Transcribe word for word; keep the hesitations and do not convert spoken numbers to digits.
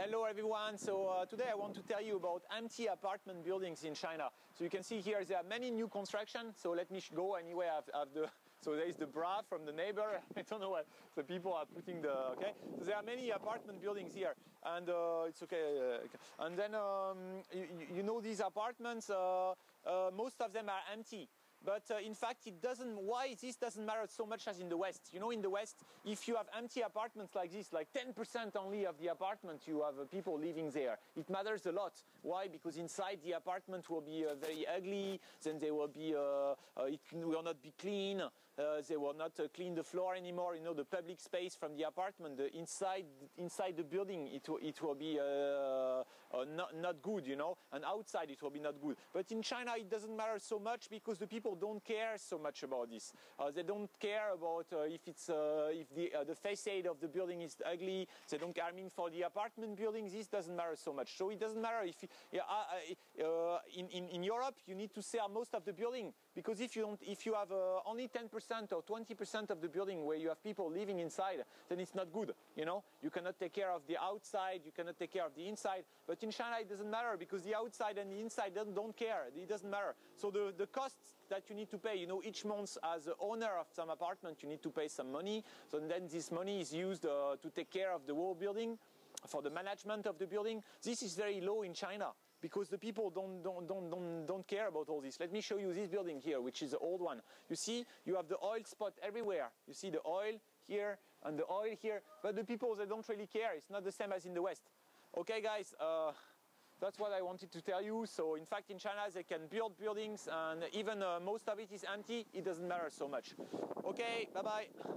Hello everyone, so uh, today I want to tell you about empty apartment buildings in China. So you can see here there are many new construction, so let me go anyway. I have, I have the, so there is the bra from the neighbor, I don't know what the people are putting the, okay. So there are many apartment buildings here, and uh, it's okay. Uh, and then um, you, you know these apartments, uh, uh, most of them are empty. But uh, in fact, it doesn't. Why this doesn't matter so much as in the West? You know, in the West, if you have empty apartments like this, like ten percent only of the apartment, you have uh, people living there. It matters a lot. Why? Because inside the apartment will be uh, very ugly. Then they will be. Uh, uh, it will not be clean. Uh, they will not uh, clean the floor anymore. You know, the public space from the apartment, the inside inside the building, it will, it will be uh, uh, not not good. You know, and outside it will be not good. But in China, it doesn't matter so much because the people don't care so much about this. Uh, they don't care about uh, if it's uh, if the uh, the facade of the building is ugly. They don't. I mean, for the apartment building, this doesn't matter so much. So it doesn't matter if you, uh, uh, in, in in Europe you need to sell most of the building, because if you don't, if you have uh, only ten percent or twenty percent of the building where you have people living inside, then it's not good. You know, you cannot take care of the outside, you cannot take care of the inside. But in China it doesn't matter because the outside and the inside don't, don't care. It doesn't matter. So the the costs that you need to pay, you know, each month as the owner of some apartment, you need to pay some money. So then this money is used uh, to take care of the whole building, for the management of the building. This is very low in China because the people don't don't don't don't, don't care about all this. Let me show you this building here, which is the old one. You see, you have the oil spot everywhere. You see the oil here and the oil here, but the people, they don't really care. It's not the same as in the West. Okay, guys. Uh, That's what I wanted to tell you. So in fact, in China, they can build buildings, and even uh, most of it is empty. It doesn't matter so much. Okay, bye-bye.